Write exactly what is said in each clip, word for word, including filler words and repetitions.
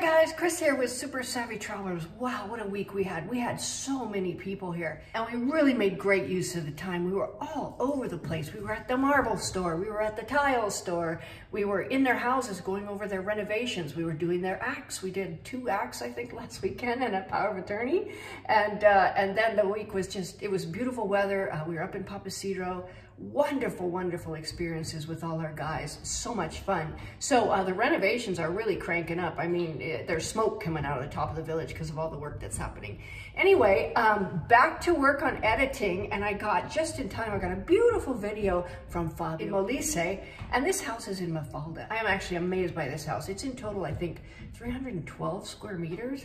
Hi guys, Chris here with Super Savvy Travelers. Wow, what a week we had. We had so many people here and we really made great use of the time. We were all over the place. We were at the marble store. We were at the tile store. We were in their houses going over their renovations. We were doing their acts. We did two acts, I think, last weekend and a power of attorney. And, uh, and then the week was just, it was beautiful weather. Uh, we were up in Papa Cedro. Wonderful, wonderful experiences with all our guys. So much fun. So uh, the renovations are really cranking up. I mean, it, there's smoke coming out of the top of the village because of all the work that's happening. Anyway, um, back to work on editing, and I got, just in time, I got a beautiful video from Fabio in Molise, and this house is in Mafalda. I am actually amazed by this house. It's in total, I think, three hundred twelve square meters.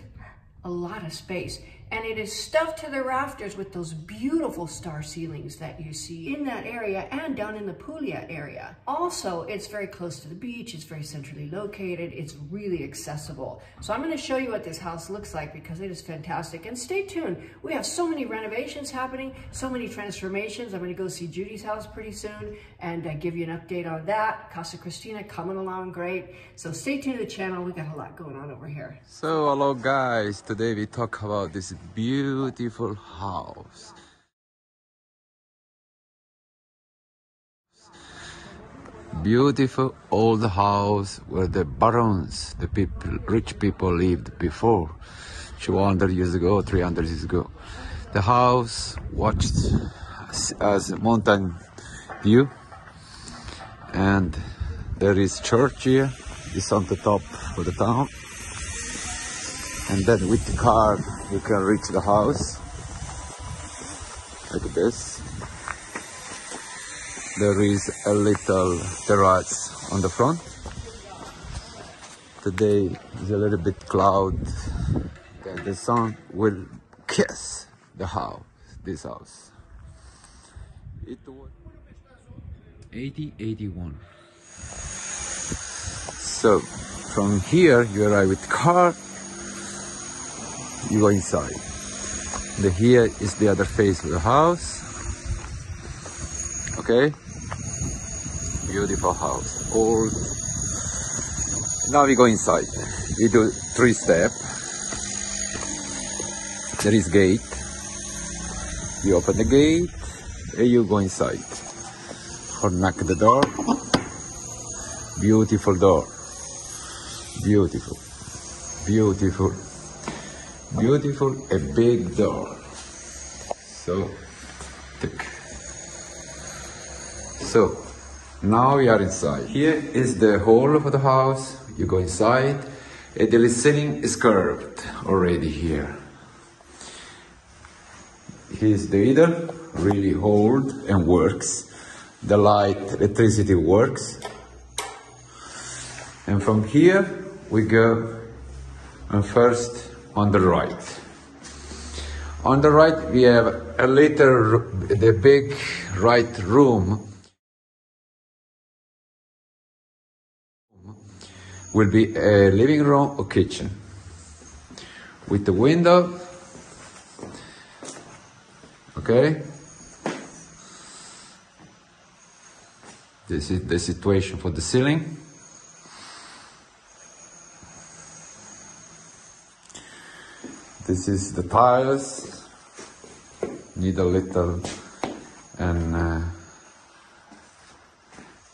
A lot of space, and it is stuffed to the rafters with those beautiful star ceilings that you see in that area and down in the Puglia area. Also, it's very close to the beach, it's very centrally located, it's really accessible. So I'm going to show you what this house looks like because it is fantastic, and stay tuned. We have so many renovations happening, so many transformations. I'm going to go see Judy's house pretty soon and uh, give you an update on that. Casa Cristina coming along great. So stay tuned to the channel, we got a lot going on over here. So hello guys. Today we talk about this beautiful house. Beautiful old house where the barons, the people, rich people lived before, two hundred years ago, three hundred years ago. The house watched as a mountain view, and there is church here. It's on the top of the town. And then with the car, you can reach the house, like this. There is a little terrace on the front. Today is a little bit cloud. Okay, the sun will kiss the house, this house. It was eighty eighty-one. So from here, you arrive with car. You go inside. The here is the other face of the house. Okay, beautiful house, old. Now we go inside. You do three steps. There is gate. You open the gate and you go inside. Or knock the door. Beautiful door. Beautiful. Beautiful. Beautiful, a big door. So thick. So now we are inside. Here is the hall of the house. You go inside. And the ceiling is curved already here. Here's the heater, really old and works. The light, electricity works. And from here we go. And first. On the right. On the right, we have a little, the big right room will be a living room or kitchen with the window. Okay. This is the situation for the ceiling. This is the tiles, need a little and, uh,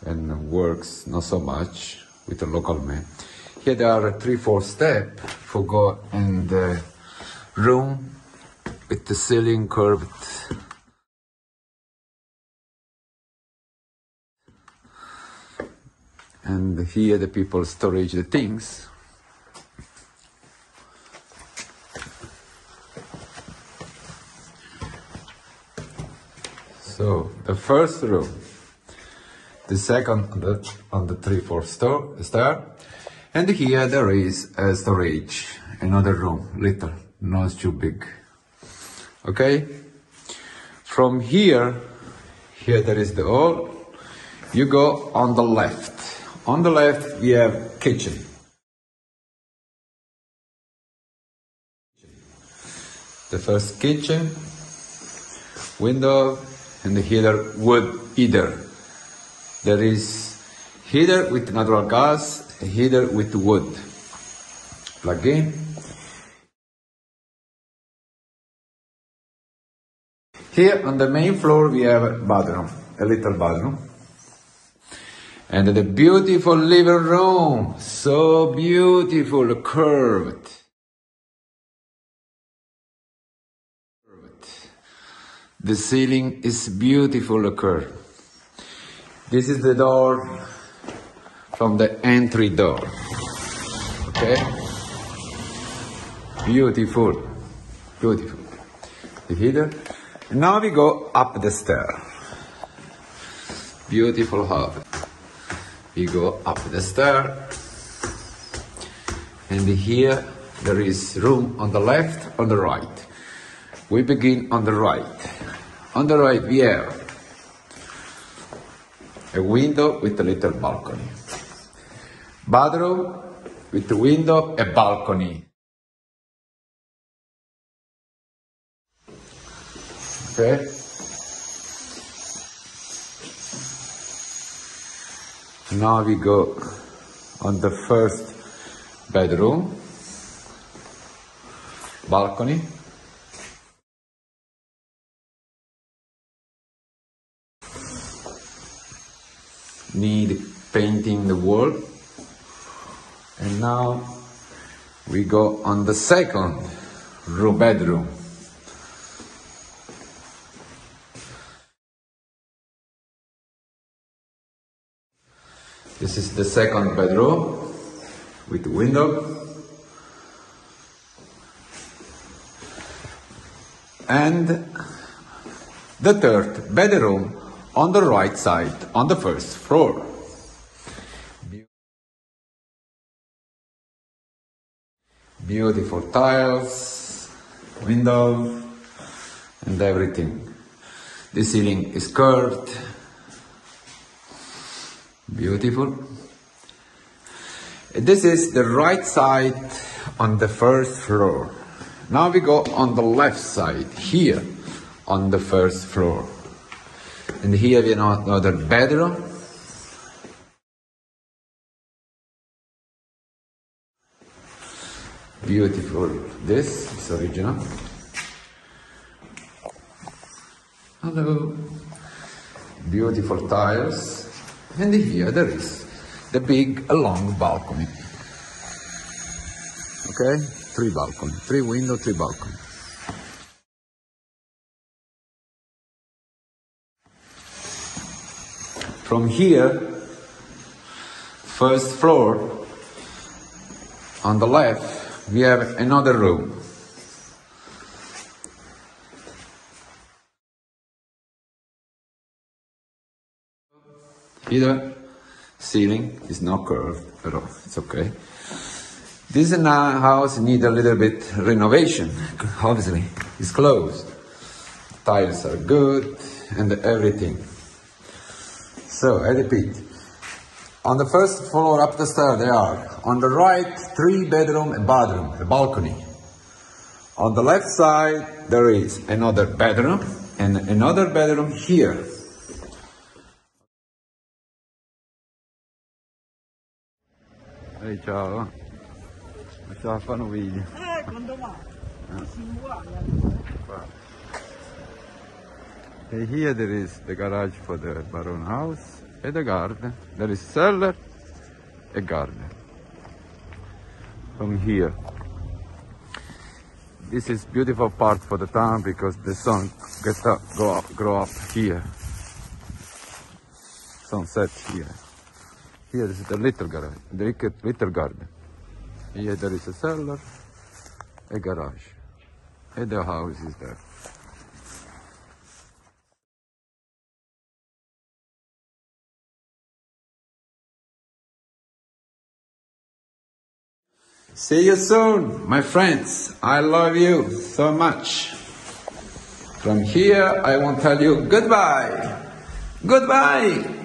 and works not so much with the local man. Here there are three, four steps for go in the room with the ceiling curved. And here the people storage the things. So the first room, the second on the, on the three, four store, star, and here there is a storage, another room, little, not too big. Okay. From here, here there is the hall. You go on the left. On the left we have kitchen. The first kitchen, window. And the heater wood heater. There is heater with natural gas, heater with wood. Plug in. Here on the main floor we have a bathroom, a little bathroom. And the beautiful living room, so beautiful, curved. The ceiling is beautiful curved. This is the door from the entry door, okay? Beautiful, beautiful. The heater. Now we go up the stairs. Beautiful house. We go up the stair, and here there is room on the left, on the right. We begin on the right. On the right we have a window with a little balcony. Bathroom with a window, a balcony. Okay. Now we go on the first bedroom, balcony. Need painting the wall. And now we go on the second room, bedroom. This is the second bedroom with window. And the third bedroom on the right side, on the first floor. Beautiful tiles, window, and everything. The ceiling is curved. Beautiful. This is the right side on the first floor. Now we go on the left side, here on the first floor. And here we have another bedroom. Beautiful. This is original. Hello. Beautiful tiles. And here there is the big, long balcony. Okay, three balcony, three window, three balcony. From here, first floor, on the left, we have another room. Either ceiling is not curved at all, it's okay. This house needs a little bit renovation, obviously. It's closed. Tiles are good and everything. So, I repeat. On the first floor up the stairs they are. On the right, three bedroom and bathroom, a balcony. On the left side, there is another bedroom and another bedroom here. Ehi hey, ciao, ma ce la fanno video. Eh, quando va? Eh? Si muore. And here there is the garage for the Baron house and the garden. There is cellar and garden. From here. This is beautiful part for the town because the sun gets up, go up, grow up here. Sunset here. Here is the little garage, the little garden. Here there is a cellar, a garage, and the house is there. See you soon, my friends. I love you so much. From here, I won't tell you goodbye. Goodbye.